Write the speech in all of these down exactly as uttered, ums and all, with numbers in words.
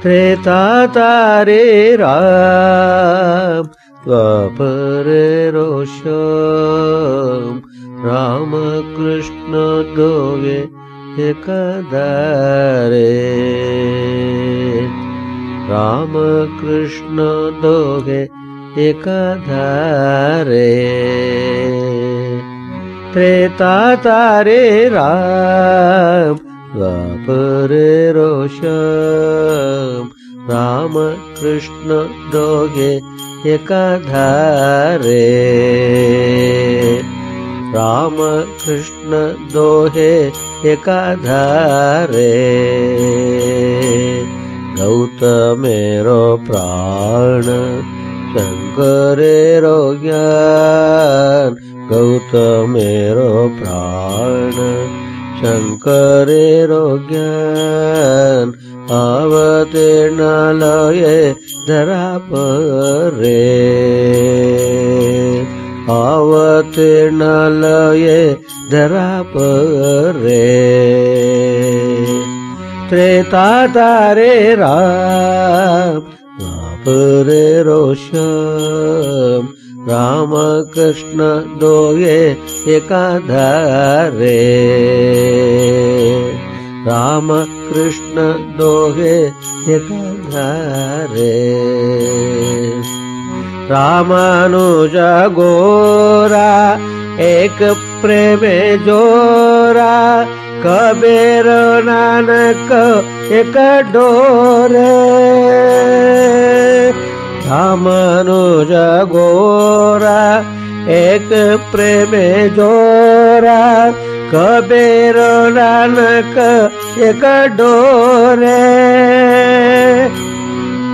त्रेतातारे राम द्वापरे रोषम रामकृष्ण द्वये एकदारे रामकृष्ण द्वये एकदारे त्रेतातारे राम द्वापरे रोषम रामकृष्ण द्वये एकधारे रामकृष्ण द्वये एकधारे गौतमेरो प्राण शंकरेरो ज्ञान गौतमेरो प्राण शंकरेरो ज्ञान अवतीर्णालये धरा परे अवतीर्णालये धरा परे त्रेतातारे राम द्वापरे रोषम रामकृष्ण द्वये एकधारे रामकृष्ण द्वये एकधारे रामानुज गोरा एक प्रेमे जोरा कबीर नानक एक डोरे रामानुज गोरा एक प्रेमे जोरा कबीर नानक एक डोरे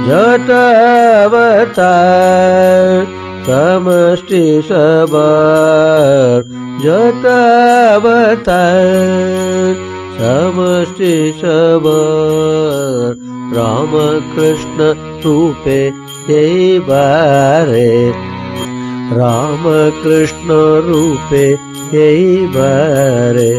जट अवतार समष्टि सवार जट अवतार समष्टि सवार रामकृष्ण रूपे ये बारे रामकृष्ण रूपे ये बारे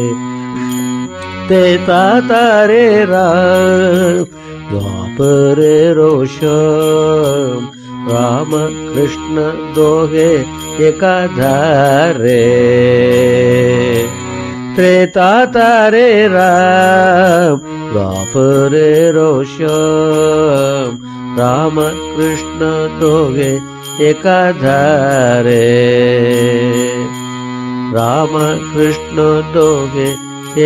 त्रेतातारे राम द्वापरे रोषम रामकृष्ण द्वये एकधारे त्रेतातारे राम द्वापरे रोषम रामकृष्ण द्वये एकधारे रामकृष्ण द्वये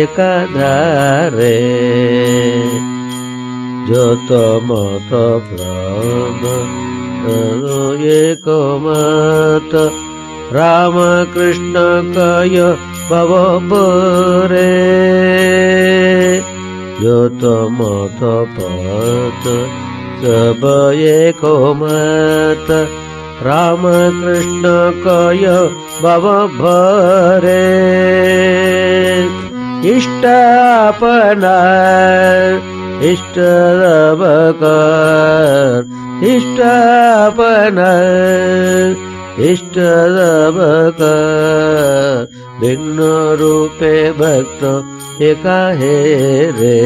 एकधारे जत मत भ्रम तनु एक मत रामकृष्ण कय भव परे जत मत पत सब एको मत रामकृष्ण कय भव भरे इष्ट अपना इष्ट रवकर इष्ट अपना इष्ट रवकर भिन्न रूपे भक्त एकाहे रे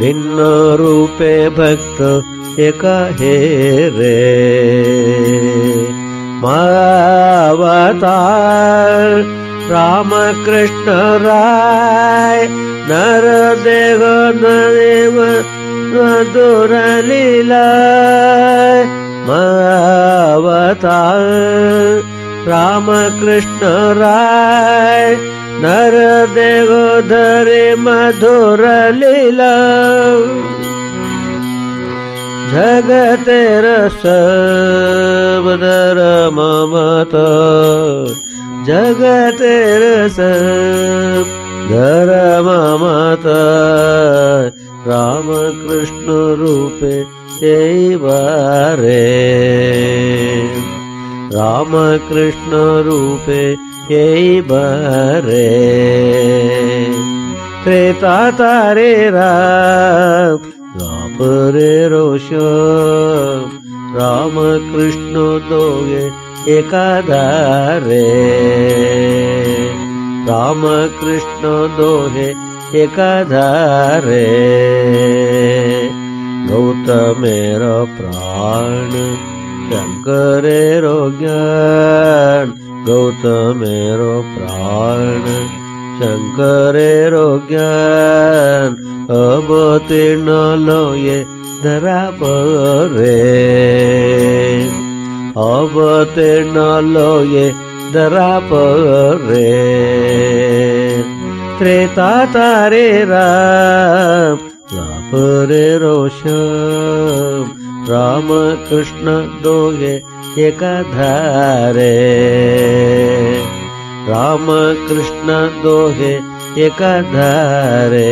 भिन्न रूपे भक्त एकाहे रे महावतार रामकृष्ण राय नर देव नरेव मधुर लीला महावतार रामकृष्ण राय नर देव धरे मधुर लीला जगते रस बदर ममत जगते रस धर ममत रामकृष्ण रूपे ये बारे रामकृष्ण रूपे ये बारे त्रेतातारे राम राम रे रोष राम कृष्ण दोगे एकाधारे, राम कृष्ण दोहे एकाधारे। गौतमेरो प्राण शंकरे रो ज्ञान, गौतमेरो प्राण शंकरे रो ज्ञान। अब तीर्ण लोये धरा परे, अब तीर्ण लोये धरा परे। त्रेता तारे राम रापरे रोषम, राम कृष्ण दोगे एकाधारे, राम कृष्ण दोहे एकाधारे,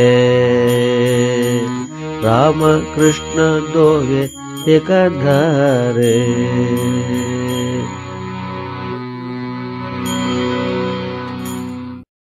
राम कृष्ण दोहे एकाधारे।